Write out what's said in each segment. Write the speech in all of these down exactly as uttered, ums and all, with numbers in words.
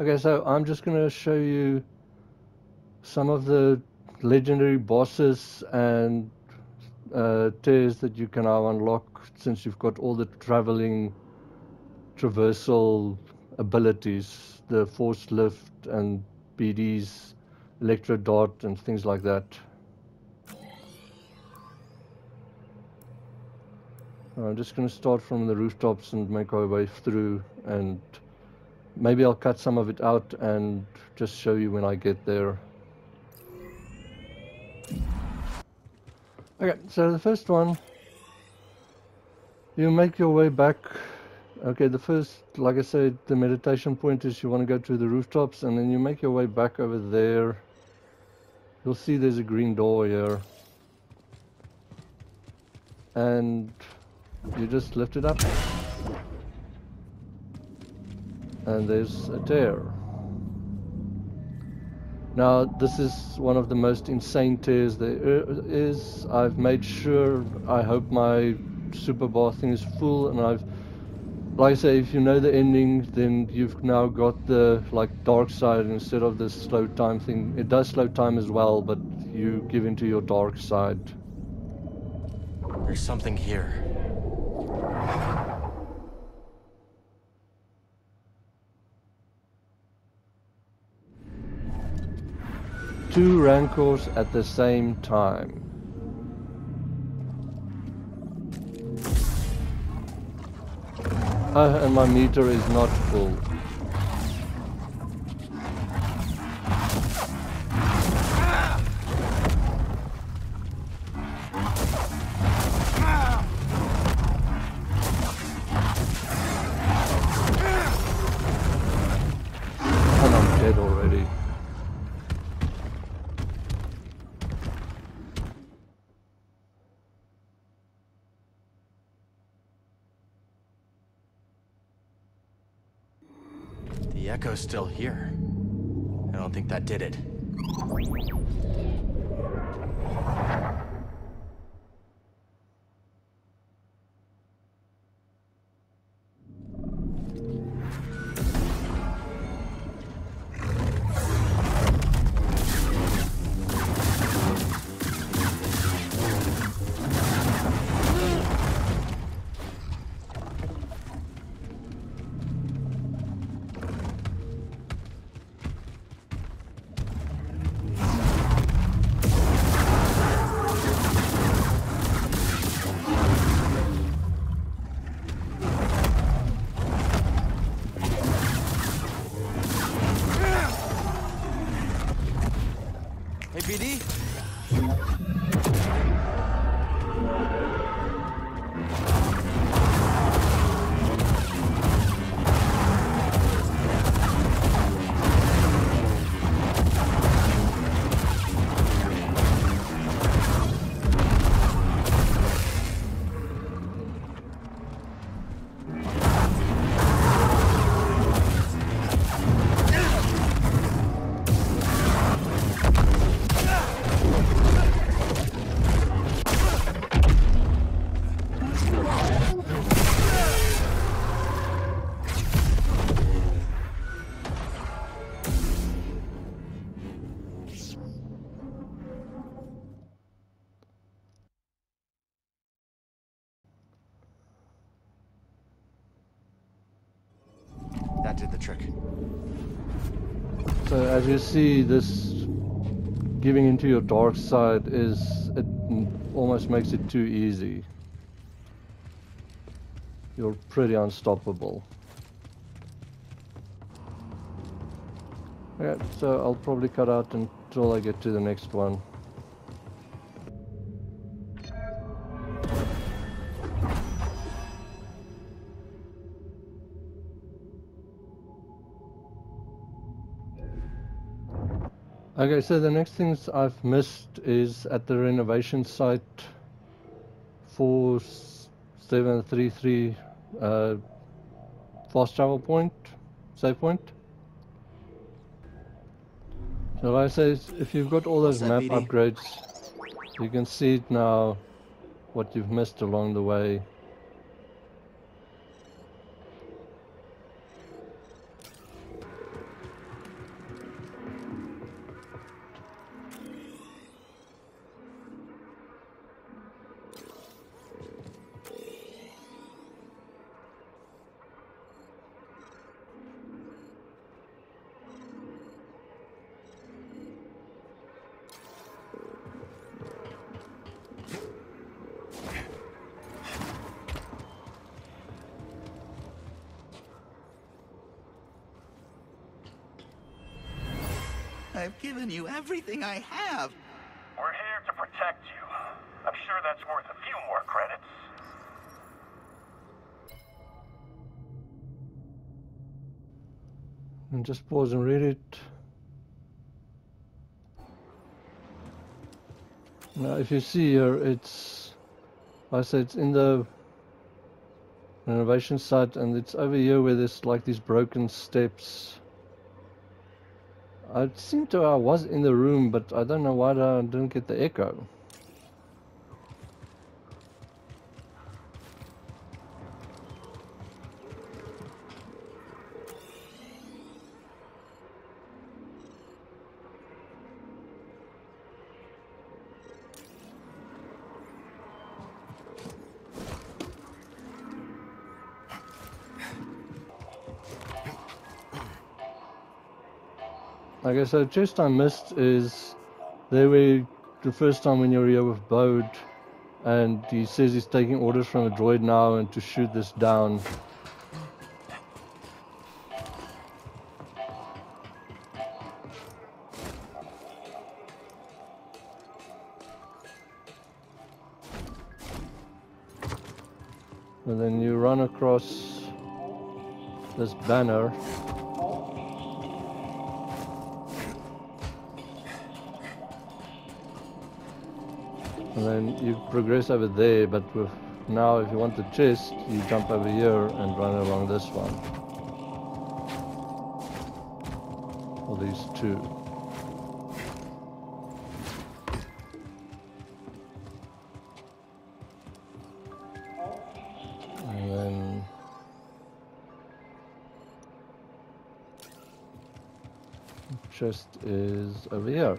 Okay, so I'm just going to show you some of the legendary bosses and uh, tiers that you can now unlock since you've got all the traveling traversal abilities, the force lift and B D's electro dart and things like that. I'm just going to start from the rooftops and make our way through, and maybe I'll cut some of it out and just show you when I get there. Okay, so the first one, you make your way back. Okay, the first, like I said, the meditation point is you want to go to the rooftops, and then you make your way back over there. You'll see there's a green door here. And you just lift it up, and there's a tear. Now this is one of the most insane tears there is. I've made sure, I hope my super bar thing is full, and I've, like I say, if you know the ending, then you've now got the like dark side instead of the slow time thing. It does slow time as well, but you give into your dark side. There's something here. Two rancors at the same time. Oh, and my meter is not full. Echo's still here. I don't think that did it. As you see, this giving into your dark side is, it almost makes it too easy. You're pretty unstoppable. Okay, so I'll probably cut out until I get to the next one. Okay, so the next things I've missed is at the renovation site four seven three three uh, fast travel point, save point. So like I say, if you've got all those map upgrades, you can see it now, what you've missed along the way. I've given you everything I have. We're here to protect you. I'm sure that's worth a few more credits. And just pause and read it. Now, if you see here, it's, like I said, it's in the renovation site, and it's over here where there's like these broken steps. I seem to I was in the room, but I don't know why I didn't get the echo. Okay, so the chest I missed is there we the first time when you're here with Bode, and he says he's taking orders from a droid now and to shoot this down. And then you run across this banner. And then you progress over there, but with, now if you want the chest, you jump over here and run along this one. Or these two. And then... the chest is over here.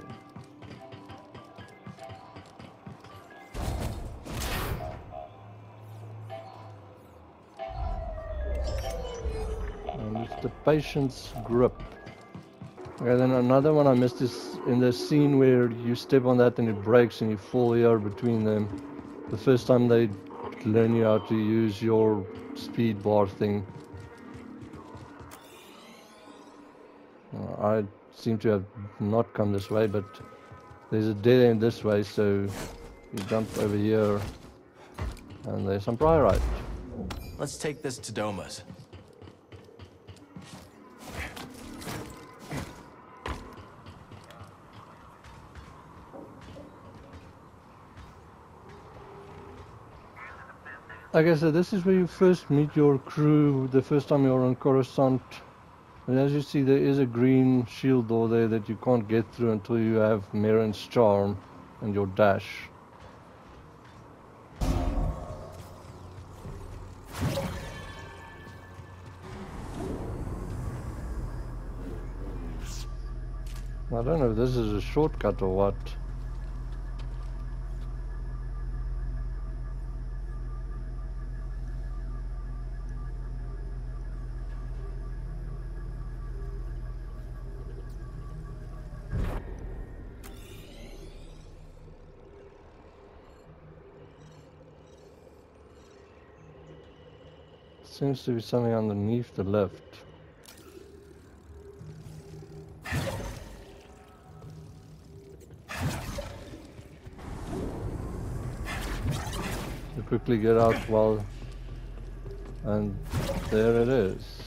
Patient's grip. Okay, then another one I missed is in the scene where you step on that and it breaks and you fall here between them. The first time they learn you how to use your speed bar thing. Uh, I seem to have not come this way, but there's a dead end this way, so you jump over here and there's some priorite. Let's take this to Doma's. Okay, so this is where you first meet your crew the first time you're on Coruscant. And as you see, there is a green shield door there that you can't get through until you have Meren's charm and your dash. I don't know if this is a shortcut or what. Seems to be something underneath the left. You quickly get out while, and there it is.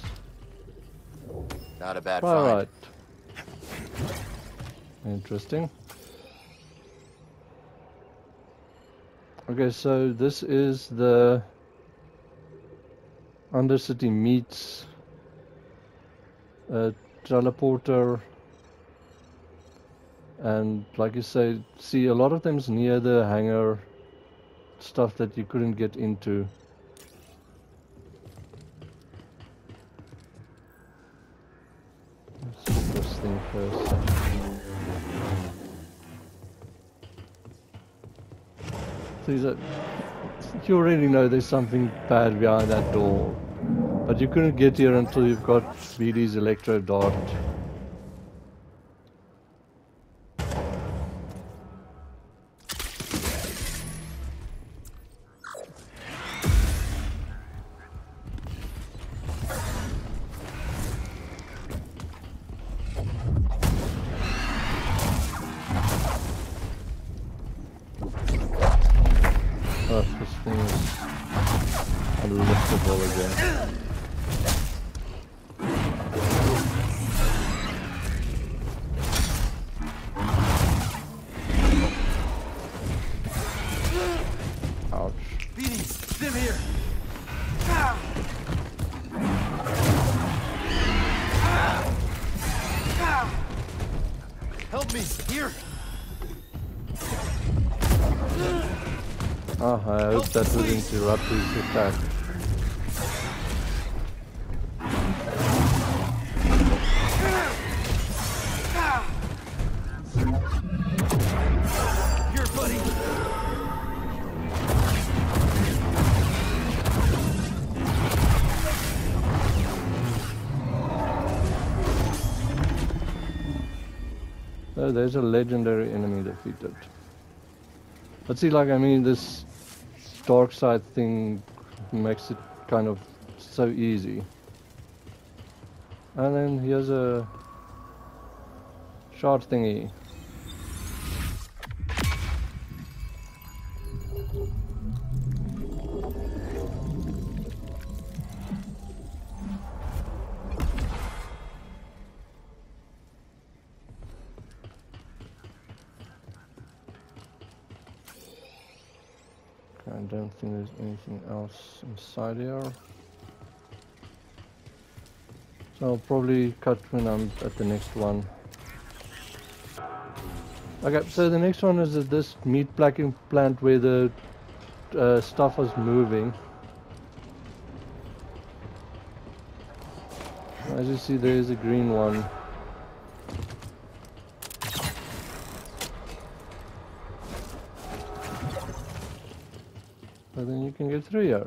Not a bad find. All right. Interesting. Okay, so this is the Undercity meets a teleporter, and like you say, see a lot of them's near the hangar, stuff that you couldn't get into. Let's do this thing first. These are, you already know there's something bad behind that door. But you couldn't get here until you've got B D's electro dart. Randwall again. Ouch. B Ds, them here. Ah. Ah. Ah. Help me here. Oh, I hope that doesn't interrupt his attack. Here, buddy. Oh, there's a legendary enemy defeated. But see, like, I mean, this dark side thing makes it kind of so easy. And then here's a shard thingy. I don't think there's anything else inside here. So I'll probably cut when I'm at the next one. Okay, so the next one is at this meat packing plant where the uh, stuff was moving. As you see, there is a green one. But then you can get through here.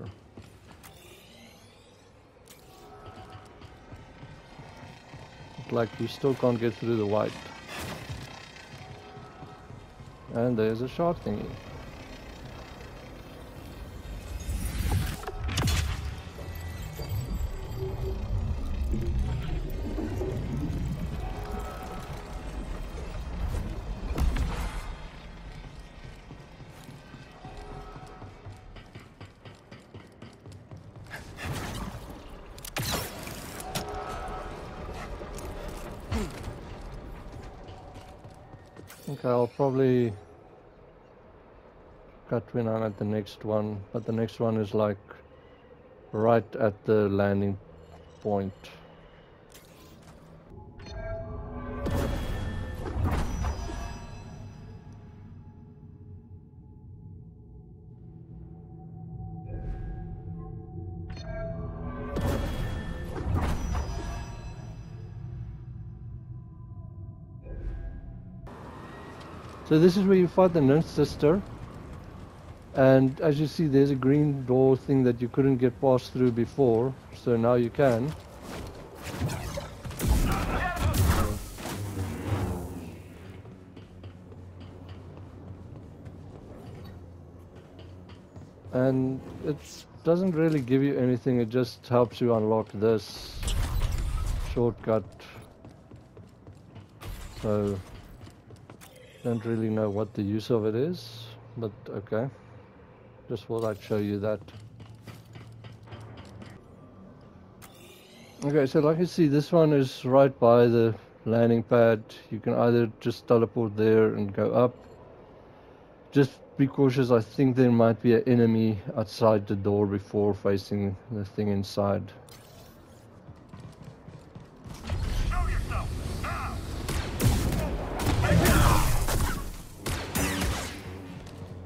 But like, you still can't get through the white. And there's a shard thingy. Okay, I'll probably cut when I'm at the next one, but the next one is like right at the landing point. So this is where you fight the Nymph Sister, and as you see there's a green door thing that you couldn't get past through before, so now you can. And it doesn't really give you anything, it just helps you unlock this shortcut. So don't really know what the use of it is, but okay. Just thought I'd show you that. Okay, so like you see, this one is right by the landing pad. You can either just teleport there and go up. Just be cautious, I think there might be an enemy outside the door before facing the thing inside.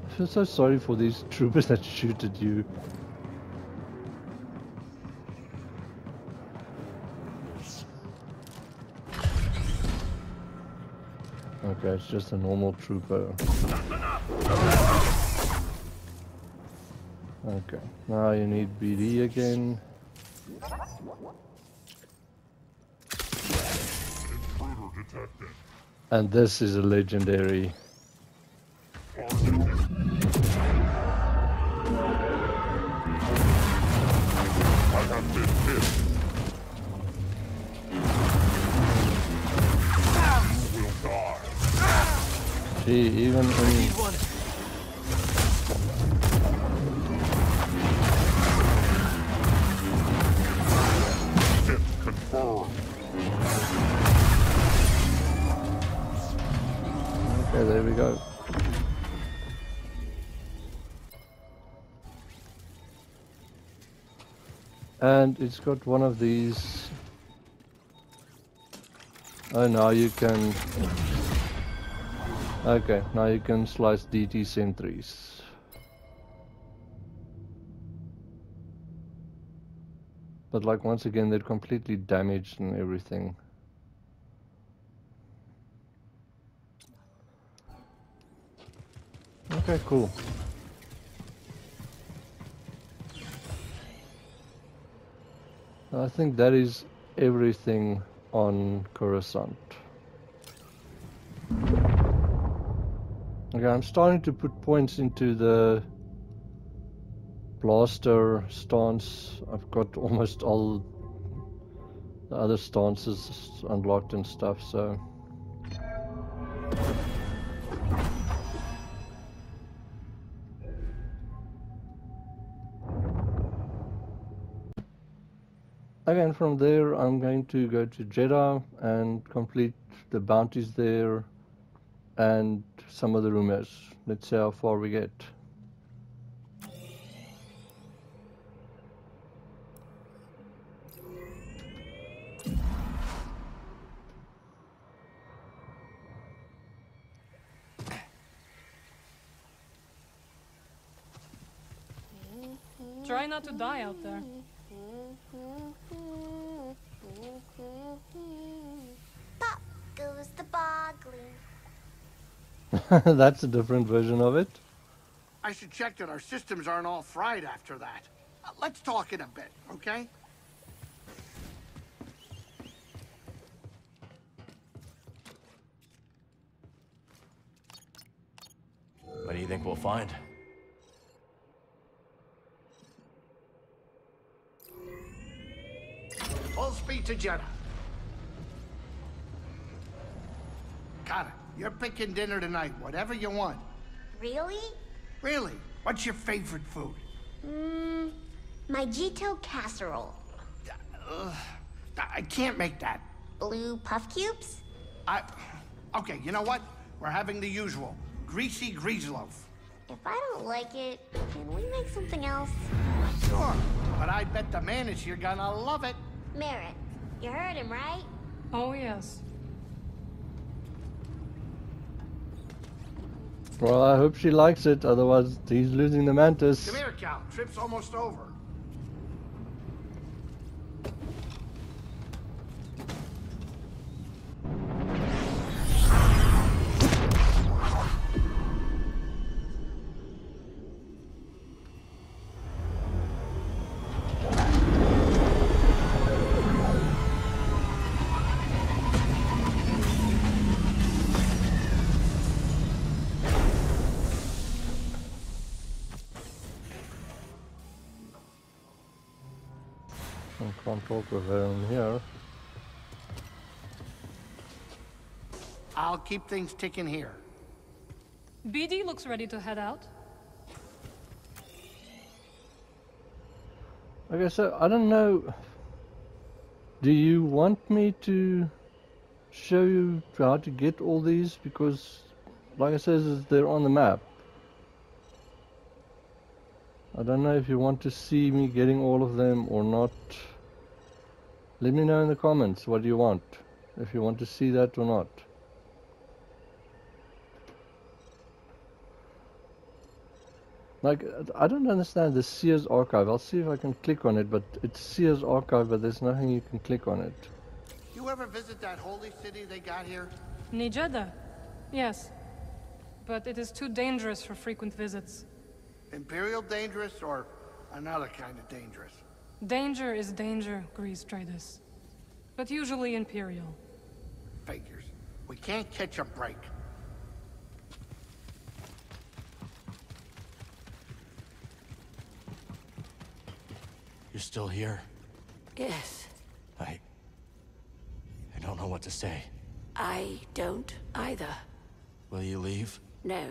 I feel so sorry for these troopers that shoot at you. Okay, it's just a normal trooper. Okay, now you need B D again. And this is a legendary. Gee, even in Yeah, there we go. And it's got one of these. Oh, now you can. Okay, now you can slice D T sentries. But like once again, they're completely damaged and everything. Okay, cool. I think that is everything on Coruscant. Okay, I'm starting to put points into the blaster stance. I've got almost all the other stances unlocked and stuff, so... Again, from there, I'm going to go to Jedha and complete the bounties there and some of the rumors. Let's see how far we get. Try not to die out there. Pop goes the boggling. That's a different version of it. I should check that our systems aren't all fried after that. Uh, let's talk in a bit, okay? What do you think we'll find? Full speed to Jedha. Kata, you're picking dinner tonight, whatever you want. Really? Really? What's your favorite food? Mmm, my Jito casserole. Uh, I can't make that. Blue puff cubes? I... Okay, you know what? We're having the usual. Greasy grease loaf. If I don't like it, can we make something else? Sure, but I bet the man is here gonna love it. Merritt, you heard him, right? Oh, yes. Well, I hope she likes it, otherwise he's losing the Mantis. Come here, Cal. Trip's almost over. Talk with her in here. I'll keep things ticking here. B D looks ready to head out. Okay, so I don't know. Do you want me to show you how to get all these? Because, like I said, they're on the map. I don't know if you want to see me getting all of them or not. Let me know in the comments what you want, if you want to see that or not. Like, I don't understand the Sears archive. I'll see if I can click on it, but it's Sears archive, but there's nothing you can click on it. You ever visit that holy city they got here? Jedha? Yes. But it is too dangerous for frequent visits. Imperial dangerous or another kind of dangerous? Danger is danger, Greez Dritus. But usually Imperial. Figures. We can't catch a break. You're still here? Yes. I... I don't know what to say. I don't either. Will you leave? No.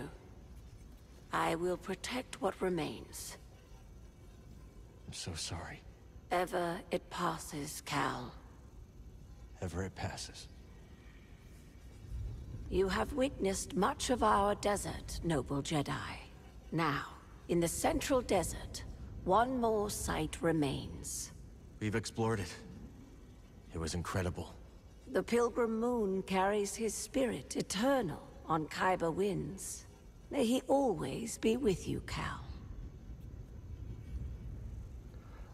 I will protect what remains. I'm so sorry. Ever it passes, Cal. Ever it passes. You have witnessed much of our desert, noble Jedi. Now, in the central desert, one more site remains. We've explored it. It was incredible. The Pilgrim Moon carries his spirit eternal on Kyber winds. May he always be with you, Cal.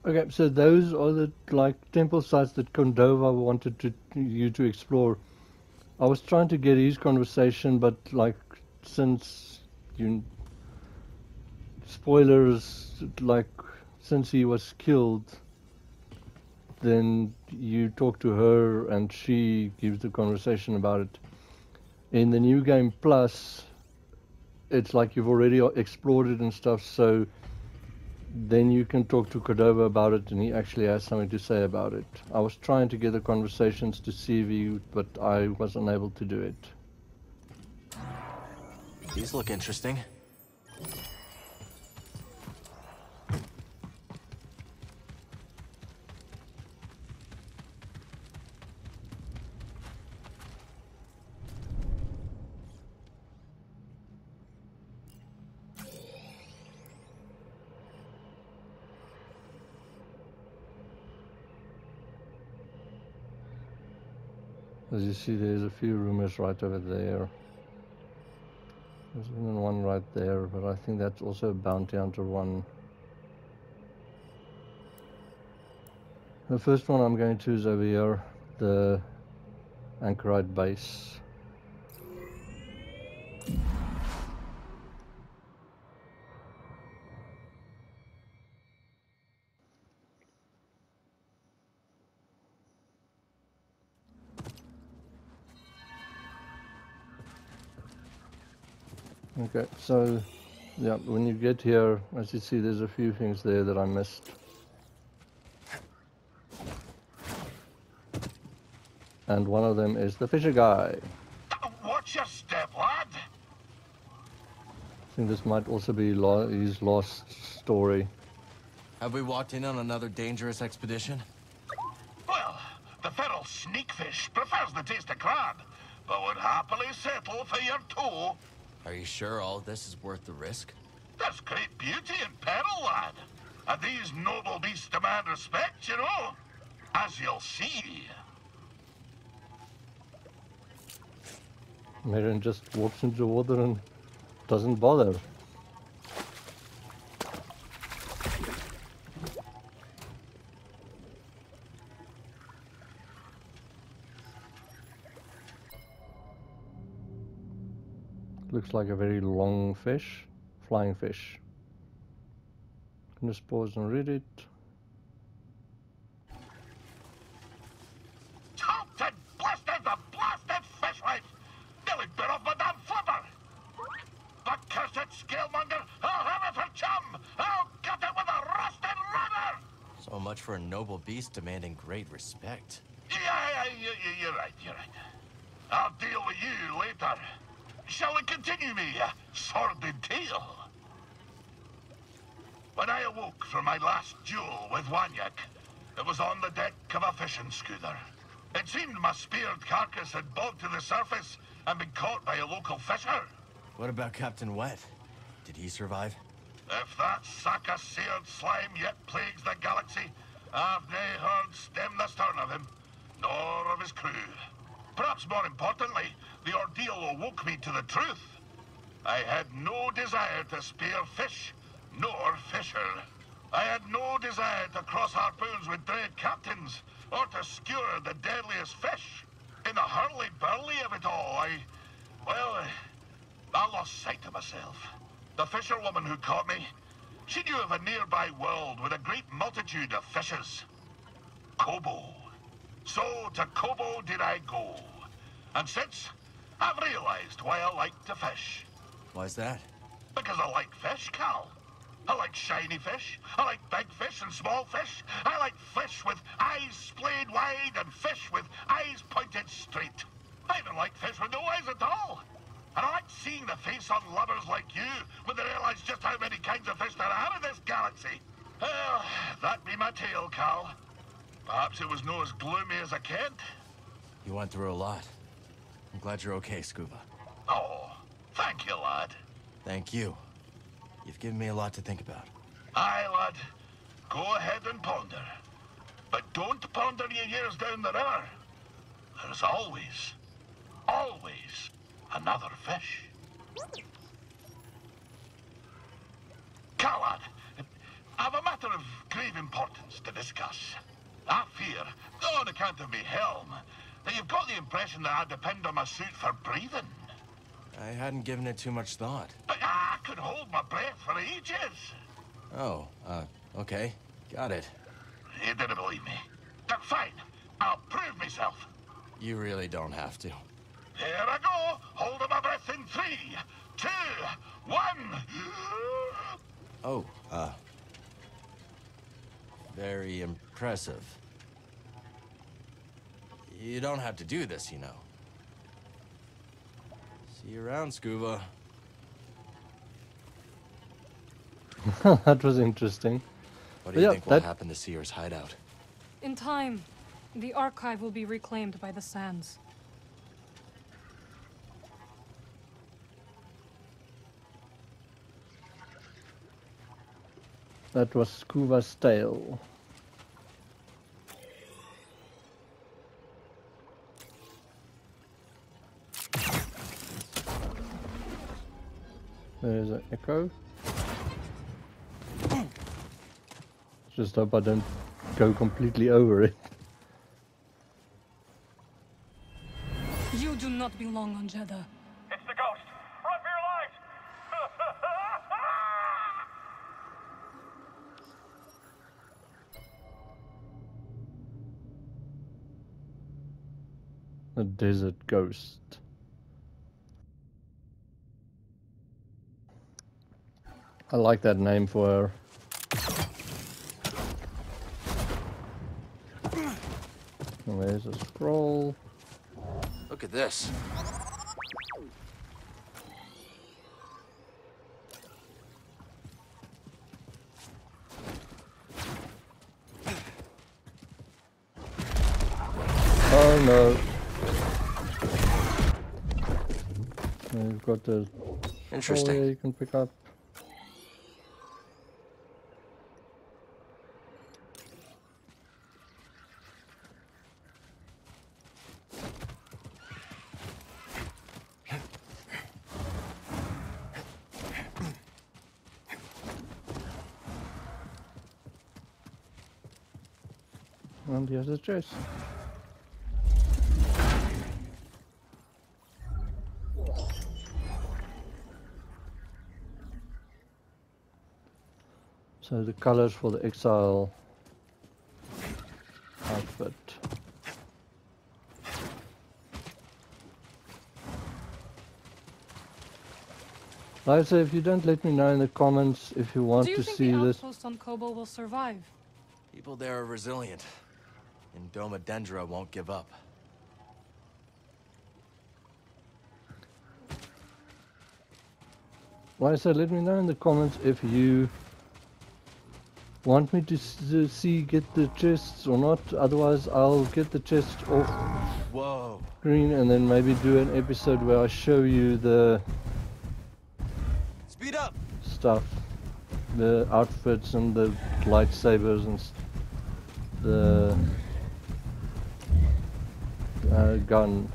Okay, so those are the like temple sites that Cordova wanted to you to explore. I was trying to get his conversation, but like since you spoilers, like since he was killed, then you talk to her and she gives the conversation about it. In the new game plus, it's like you've already explored it and stuff, so then you can talk to Cordova about it and he actually has something to say about it. I was trying to get the conversations to see you, but I was unable to do it. These look interesting. As you see, there's a few rumors right over there. There's even one right there, but I think that's also a bounty hunter one. The first one I'm going to is over here, the Anchorite base. Okay, so, yeah, when you get here, as you see, there's a few things there that I missed. And one of them is the fisher guy. Watch your step, lad! I think this might also be lo his lost story. Have we walked in on another dangerous expedition? Well, the feral sneakfish prefers the taste of crab, but would happily settle for your toe. Are you sure all this is worth the risk? There's great beauty in peril, lad. And these noble beasts demand respect, you know. As you'll see. Merrin just walks into the water and doesn't bother. Looks like a very long fish, flying fish. Can just pause and read it. Jolted, blasted, the blasted fish wife! Nearly bit off my damn flipper! But cursed scalemonger, I'll have it for chum! I'll cut it with a rusted rudder! So much for a noble beast demanding great respect. Yeah, yeah, yeah, you're right, you're right. I'll deal with you later. Shall we continue me, uh, sordid tale? When I awoke from my last duel with Wanyak, it was on the deck of a fishing schooner. It seemed my speared carcass had bobbed to the surface and been caught by a local fisher. What about Captain Wet? Did he survive? If that sack of seared slime yet plagues the galaxy, I've nae heard stem the stern of him, nor of his crew. Perhaps more importantly, the ordeal awoke me to the truth. I had no desire to spear fish, nor fisher. I had no desire to cross harpoons with dread captains, or to skewer the deadliest fish. In the hurly-burly of it all, I... well, I lost sight of myself. The fisherwoman who caught me, she knew of a nearby world with a great multitude of fishes. Kobo. So to Kobo did I go. And since, I've realized why I like to fish. Why's that? Because I like fish, Cal. I like shiny fish. I like big fish and small fish. I like fish with eyes splayed wide and fish with eyes pointed straight. I even like fish with no eyes at all. And I like seeing the face on lovers like you when they realize just how many kinds of fish there are in this galaxy. Well, that be my tale, Cal. Perhaps it was no as gloomy as I kent. You went through a lot. I'm glad you're okay, Skoova. Oh, thank you, lad. Thank you. You've given me a lot to think about. Aye, lad. Go ahead and ponder. But don't ponder your years down the river. There's always, always another fish. Calad, I've a matter of grave importance to discuss. I fear, on account of me helm, that you've got the impression that I depend on my suit for breathing. I hadn't given it too much thought. But I could hold my breath for ages. Oh, uh, okay. Got it. You didn't believe me. Then fine. I'll prove myself. You really don't have to. Here I go. Hold my breath in three, two, one. Oh, uh... very impressive. You don't have to do this, you know. See you around, Skoova. That was interesting. What do you yeah, think that... will happen to Cere's hideout? In time, the archive will be reclaimed by the sands. That was Skoova's tale. There's an echo. Just hope I don't go completely over it. You do not belong on Jedha. It's the ghost. Run for your lives! A desert ghost. I like that name for her. There's a scroll. Look at this. Oh no. You've got the interesting you can pick up. And here's the chest. So the colors for the exile outfit. Liza, if you don't let me know in the comments if you want to see this. Do you think the outpost on Kobo will survive? People there are resilient. And Domodendra won't give up. Why, so let me know in the comments if you want me to see get the chests or not. Otherwise, I'll get the chests off Whoa. Screen and then maybe do an episode where I show you the Speed up. stuff, the outfits and the lightsabers and the. Uh, gun. I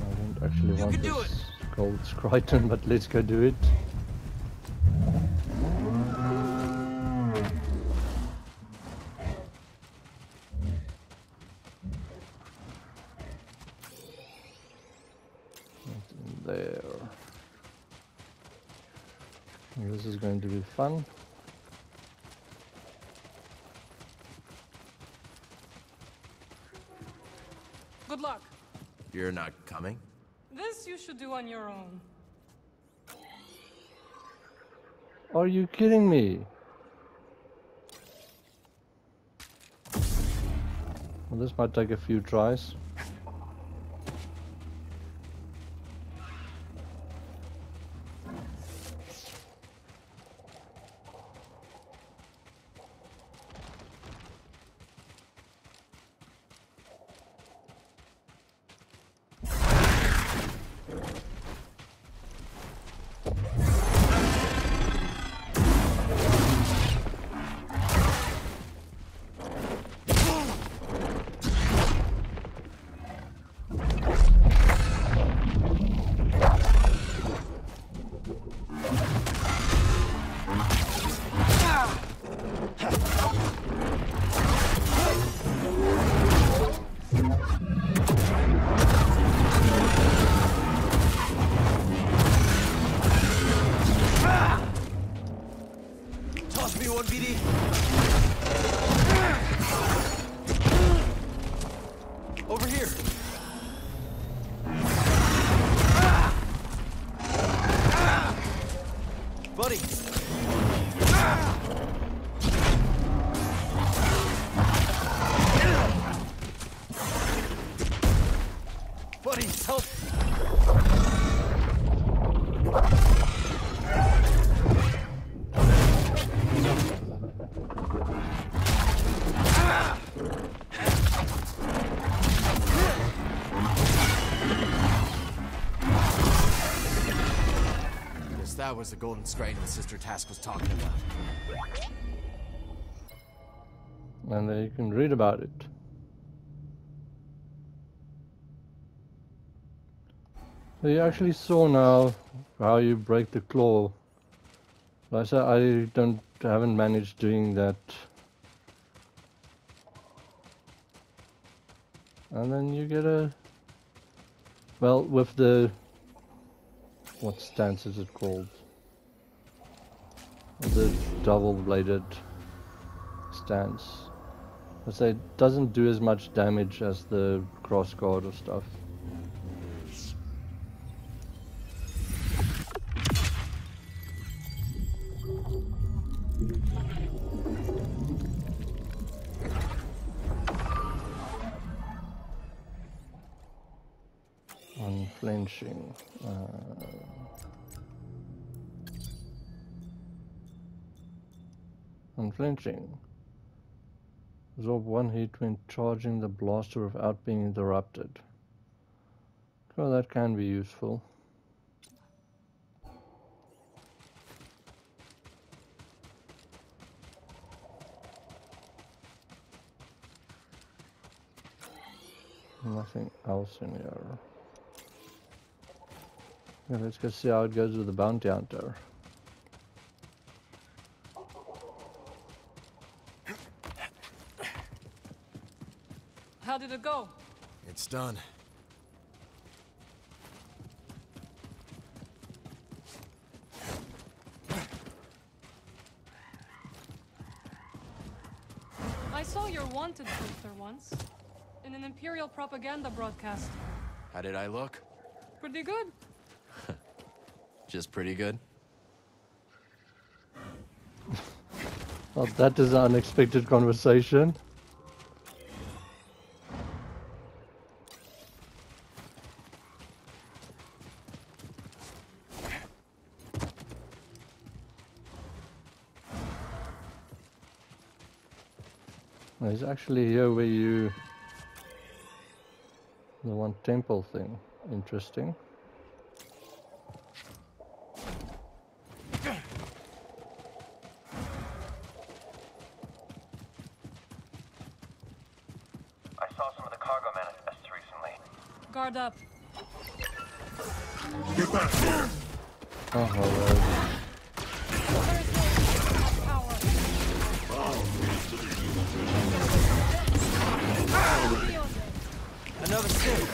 don't actually you want this gold Scryton, but let's go do it. Fun. Good luck. You're not coming? This you should do on your own. Are you kidding me? Well, this might take a few tries. B D. Over here. Buddy. Buddy, help. That was the golden strain that Sister Task was talking about. And there you can read about it. So you actually saw now how you break the claw. Like I don't haven't managed doing that. And then you get a well with the what stance is it called? The double-bladed stance. I say it doesn't do as much damage as the crossguard or stuff. Unflinching. Uh, Unflinching. Absorb one hit when charging the blaster without being interrupted. So that can be useful. Nothing else in here. Yeah, let's go see how it goes with the bounty hunter. How did it go? It's done. I saw your wanted poster once in an Imperial propaganda broadcast. How did I look? Pretty good. Just pretty good. Well, that is an unexpected conversation. It's actually here where you the one temple thing. Interesting. I saw some of the cargo manifests recently. Guard up. Get back here. Oh hello. Another sting.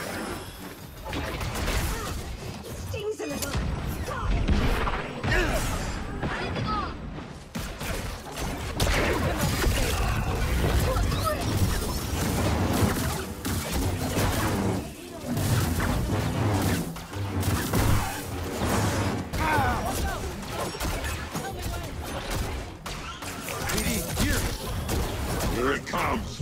Stings a little. Stop. Here it comes.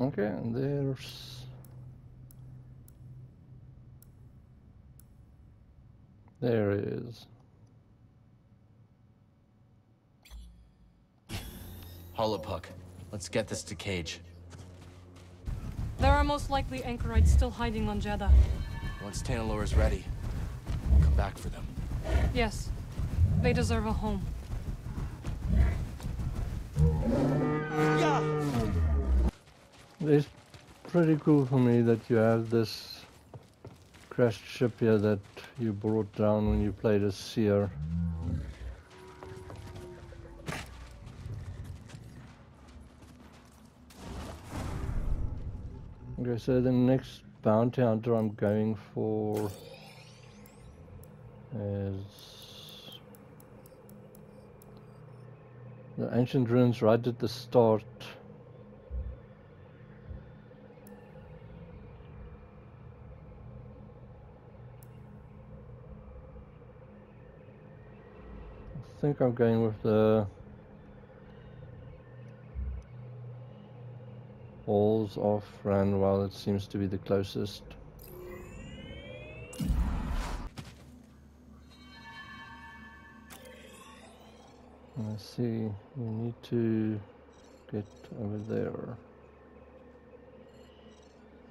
Okay, and there's there it is. Holopuck, let's get this to Cage. There are most likely anchorites still hiding on Jedha. Once Tanalorr is ready, we'll come back for them. Yes, they deserve a home. Yeah. There's pretty cool for me that you have this crashed ship here that you brought down when you played as Cere. Okay, so the next bounty hunter I'm going for is the ancient ruins right at the start. I think I'm going with the walls of Randwall. It seems to be the closest. I see, we need to get over there.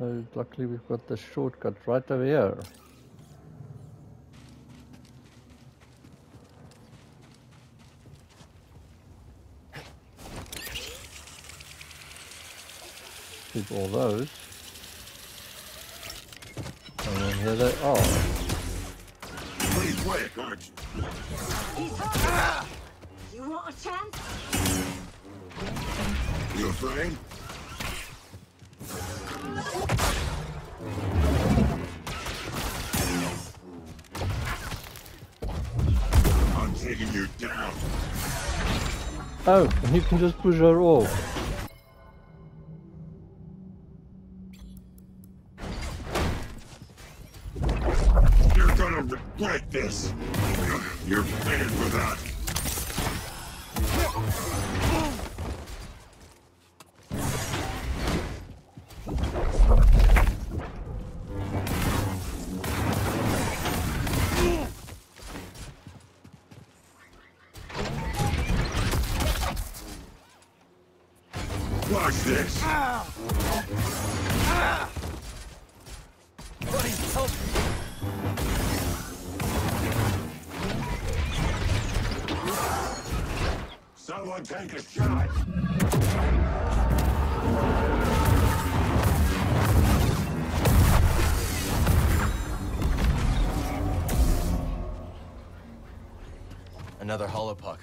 Oh, luckily we've got the shortcut right over here. Keep all those. And then here they are. Please wait, guards. You want a chance? You afraid? I'm taking you down. Oh, and you can just push her off. Like this. You're paying for that. Watch this. What is tough? Someone take a shot! Another hollow puck.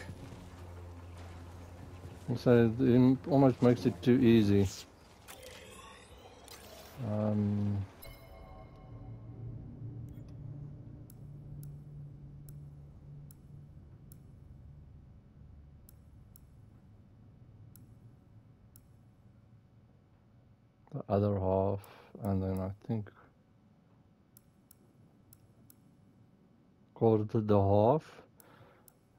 So it almost makes it too easy. Um... The other half, and then I think quarter the half,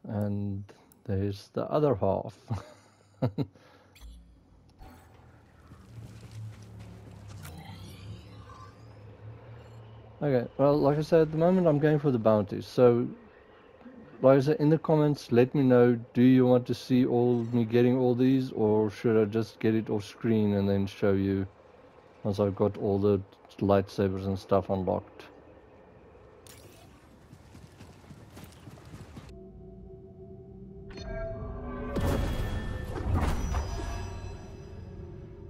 and there's the other half. Okay, well, like I said, at the moment I'm going for the bounties. So, like I said, in the comments, let me know, do you want to see all me getting all these, or should I just get it off screen and then show you? Once I've got all the lightsabers and stuff unlocked.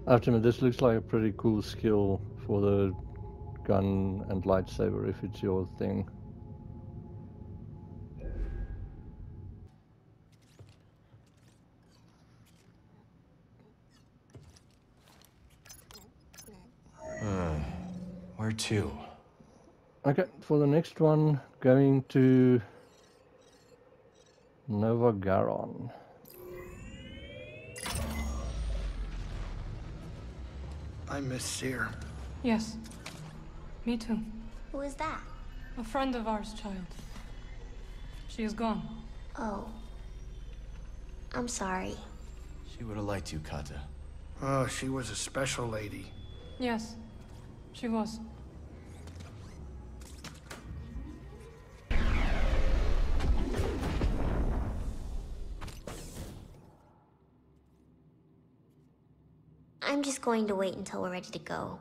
After this looks like a pretty cool skill for the gun and lightsaber if it's your thing. Where to? Okay, for the next one, going to Nova Garon. I miss Cere. Yes, me too. Who is that? A friend of ours, child. She is gone. Oh, I'm sorry. She would have liked you, Kata. Oh, she was a special lady. Yes, she was. I'm just going to wait until we're ready to go.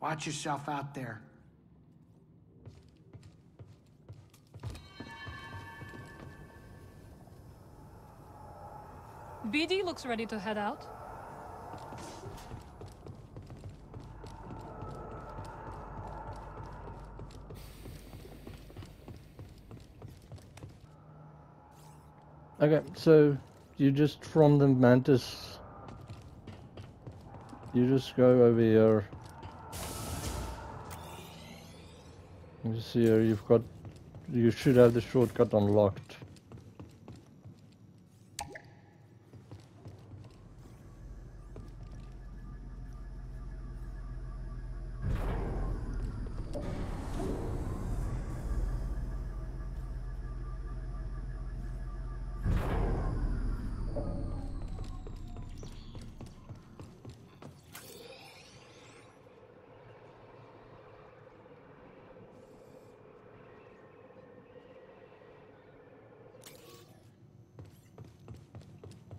Watch yourself out there. B D looks ready to head out. Okay, so you just from the Mantis, you just go over here. You see here, you've got, you should have the shortcut unlocked.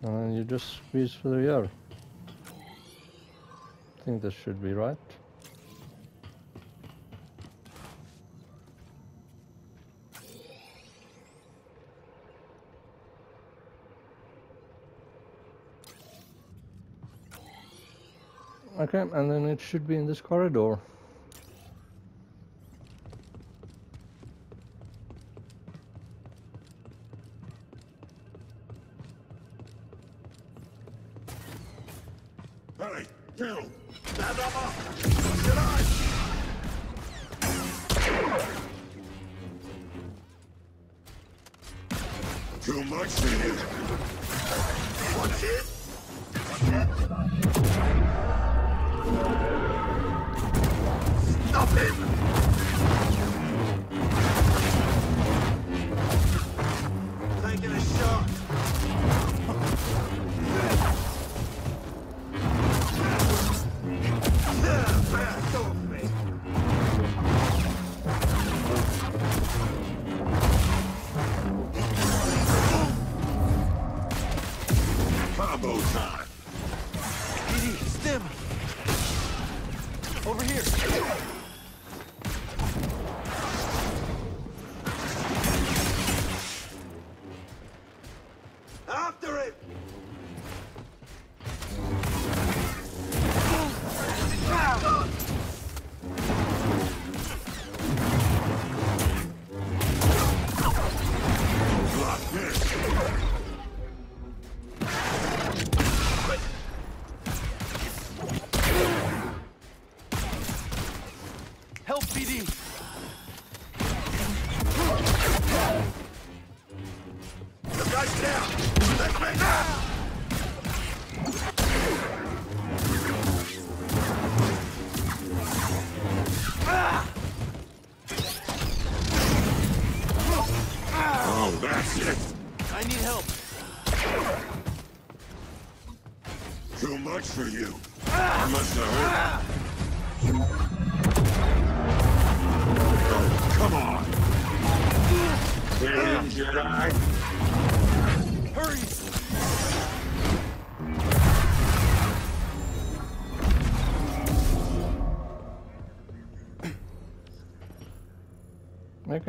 And you just squeeze through here. I think this should be right. Okay, and then it should be in this corridor.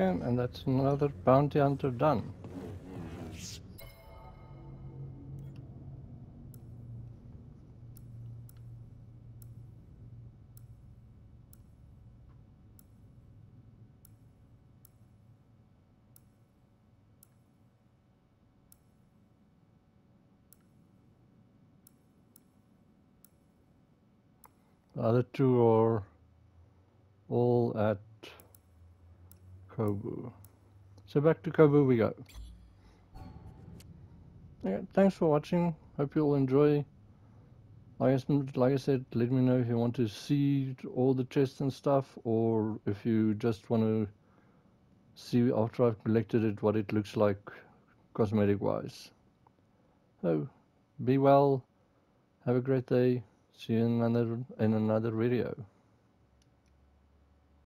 And that's another bounty hunter done. The other two are all at Kobo. So back to Kobo we go. Yeah, thanks for watching. Hope you all enjoy. Like I, like I said, let me know if you want to see all the chests and stuff, or if you just want to see after I've collected it what it looks like cosmetic wise. So be well. Have a great day. See you in another in another video.